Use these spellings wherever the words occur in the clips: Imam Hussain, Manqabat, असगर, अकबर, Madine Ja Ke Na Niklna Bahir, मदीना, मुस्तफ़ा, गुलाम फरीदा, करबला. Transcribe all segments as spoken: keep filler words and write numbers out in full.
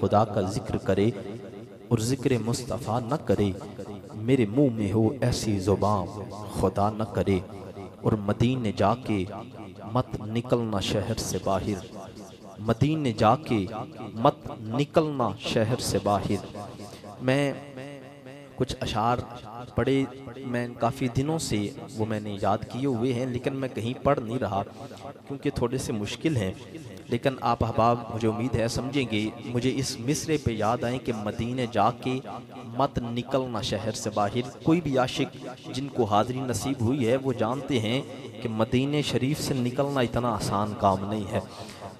खुदा का जिक्र करे और जिक्र मुस्तफ़ा न करे, मेरे मुंह में हो ऐसी जुबान खुदा न करे। और मदीने जाके मत निकलना शहर से बाहर, मदीने जाके मत निकलना शहर से बाहर। मैं कुछ अशार पढ़े, मैं काफ़ी दिनों से वो मैंने याद किए हुए हैं, लेकिन मैं कहीं पढ़ नहीं रहा क्योंकि थोड़े से मुश्किल हैं। लेकिन आप अहबाब मुझे उम्मीद है समझेंगे, मुझे इस मिसरे पे याद आए कि मदीने जाके मत निकलना शहर से बाहर। कोई भी आशिक जिनको हाज़री नसीब हुई है वो जानते हैं कि मदीने शरीफ से निकलना इतना आसान काम नहीं है।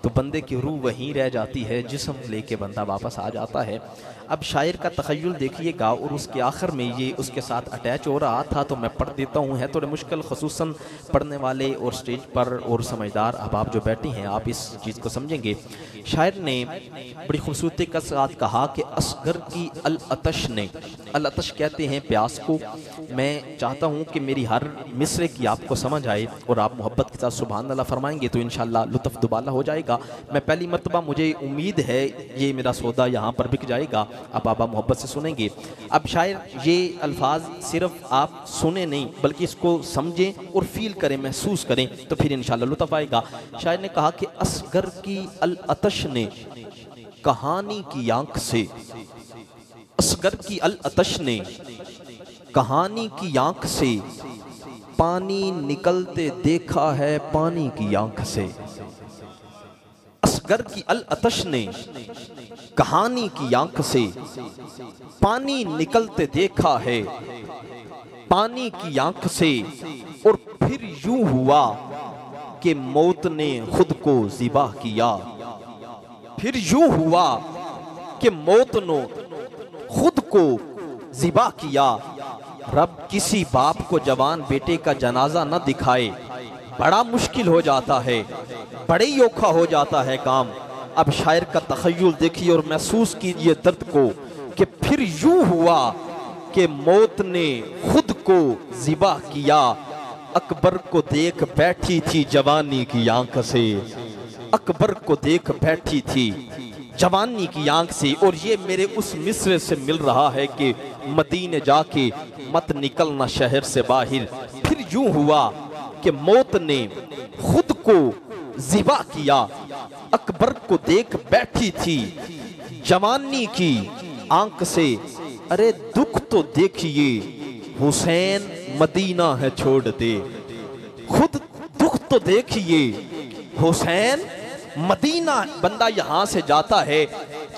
तो बंदे की रूह वहीं रह जाती है, जिस्म लेके बंदा वापस आ जाता है। अब शायर का तख़य्युल देखिएगा, और उसके आखिर में ये उसके साथ अटैच हो रहा था तो मैं पढ़ देता हूँ। है थोड़े मुश्किल, ख़ुसूसन पढ़ने वाले और स्टेज पर और समझदार अहबाब जो बैठे हैं आप इस चीज़ को समझेंगे। शायर ने बड़ी खूबसूरती के साथ कहा कि असगर की अल अतश ने, अल अतश कहते हैं प्यास को। मैं चाहता हूँ कि मेरी हर मिसरे की आपको समझ आए और आप मोहब्बत के साथ सुभान अल्लाह फरमाएंगे तो इंशाअल्लाह लुत्फ़ दुबाला हो जाएगा। मैं पहली मरतबा, मुझे उम्मीद है ये मेरा सौदा यहाँ पर बिक जाएगा, अब आप मोहब्बत से सुनेंगे। अब शायर ये अल्फाज सिर्फ आप सुने नहीं बल्कि इसको समझें और फील करें, महसूस करें, तो फिर इंशाअल्लाह लुत्फ़ आएगा। शायर ने कहा कि असगर की अल अतश ने कहानी की आंख से, असगर की अल अतश ने कहानी की आंख से पानी निकलते देखा है पानी की आंख से। असगर की अल अतश ने कहानी की आंख से पानी निकलते देखा है पानी की आंख से, और फिर यूं हुआ कि मौत ने खुद को ज़िबा किया। फिर यूं हुआ कि मौत ने खुद को ज़िबा किया। रब किसी बाप को जवान बेटे का जनाजा न दिखाए, बड़ा मुश्किल हो जाता है, बड़े ही औखा हो जाता है काम। अब शायर का तख़य्युल देखिए और महसूस कीजिए दर्द को कि फिर यूं हुआ कि मौत ने खुद को ज़िबा किया। अकबर को देख बैठी थी जवानी की आंख से, अकबर को देख बैठी थी जवानी की आंख से। और ये मेरे उस मिसरे से मिल रहा है कि मदीने जाके मत निकलना शहर से बाहर। फिर यूं हुआ कि मौत ने खुद को ज़िबा किया, अकबर को देख बैठी थी जवानी की आंख से। अरे दुख तो देखिए हुसैन मदीना है छोड़ दे, खुद दुख तो देखिए हुसैन मदीना। बंदा यहाँ से जाता है,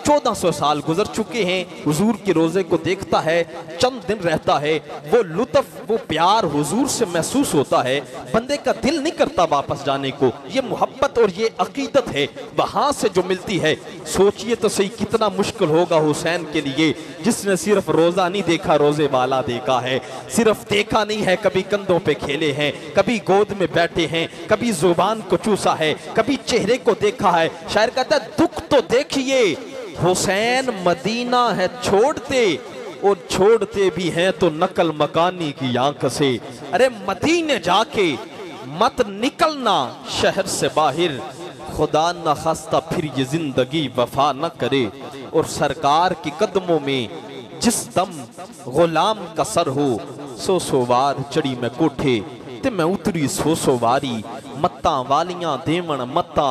चौदह सौ साल गुजर चुके हैं, हुजूर के रोज़े को देखता है, चंद दिन रहता है, वो लुत्फ़ वो प्यार हुजूर से महसूस होता है, बंदे का दिल नहीं करता वापस जाने को। ये मोहब्बत और ये अकीदत है वहाँ से जो मिलती है। सोचिए तो सही कितना मुश्किल होगा हुसैन के लिए, जिसने सिर्फ रोज़ा नहीं देखा, रोज़े वाला देखा है। सिर्फ देखा नहीं है, कभी कंधों पर खेले हैं, कभी गोद में बैठे हैं, कभी ज़ुबान को चूसा है, कभी चेहरे को देखा है। शायर कहता है दुख तो देखिए हुसैन मदीना है छोड़ते, और छोड़ते भी हैं तो नकल मकानी की आंख से। अरे मदीने जाके मत निकलना शहर से बाहर, खुदा न खास्ता फिर ये जिंदगी वफा न करे। और सरकार के कदमों में जिस दम गुलाम का सर हो, सो सो वार चढ़ी मैं कोठे ते मैं उतरी सो सो वारी। मत्ता वालियां देवण मत्ता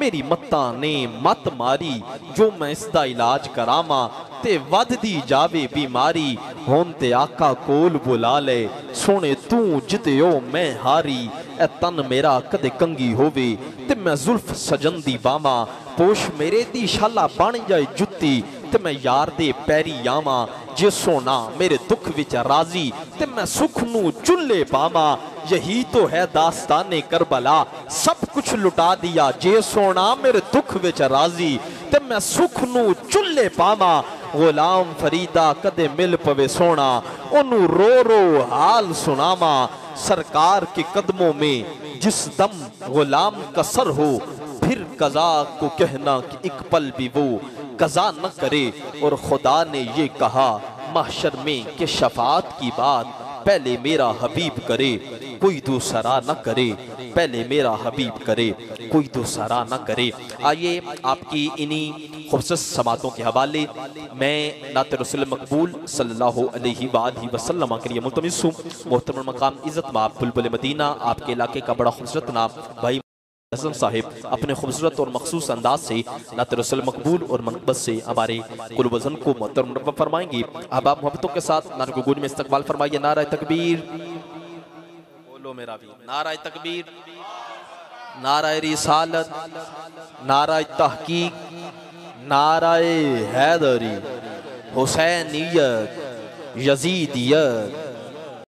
मेरी मत्ता ने मत मारी, जो मैं इसका इलाज करामा ते वधदी जावे बीमारी। होन ते आका कोल बुला ले सोने तू जितयो मैं हारी। ए तन मेरा कदे कंगी होवे ते मैं जुल्फ सजन दी बामा, पोश मेरे दी शाला बन जाए जुत्ती ते मैं यार दे पैरी आवा। जे सोना मेरे दुख विच राजी ते मैं सुख नू चुल्ले पावा। यही तो है दास्ताने करबला सब कुछ लुटा दिया, जे सोना मेरे दुख विच राजी ते मैं सुख नू चुल्ले पावा। गुलाम फरीदा कदे मिल पवे सोना ओनू रो रो हाल सुनावा। सरकार के कदमों में जिस दम गुलाम का सर हो, फिर कज़ा को कहना कि एक पल भी वो कज़ा न करे। और खुदा ने ये कहा महशर में कि शफात की बात पहले मेरा हबीब करे, कोई दूसरा न करे। पहले मेरा हबीब करे, कोई दूसरा न करे। आइए आपकी इन्हीं खूबसूरत समातों के हवाले मैं नात रसूल मकबूल सल्लल्लाहु अलैहि वसल्लम के लिए मुल्तमिस हूँ। मोहतरम मकाम इज़्ज़त माँ बुलबुल मदीना आपके इलाके का बड़ा खूबसूरत नाम भाई हसन साहिब अपने खूबसूरत और मखसूस अंदाज से नात रसूल मकबूल और मनबत से हमारे कुल वज़न को मोहतरम मुरब्बा फरमाएंगी। अब आप मोहब्बतों के साथ नारे को गूंज में इस्तकबाल फरमाइए। नारा तकबीर बोलो मेरा भी, नारा तकबीर, नारा रिसालत, नारा तहकीक, नारा हैदरी, हुसैनियत, यजीदियत,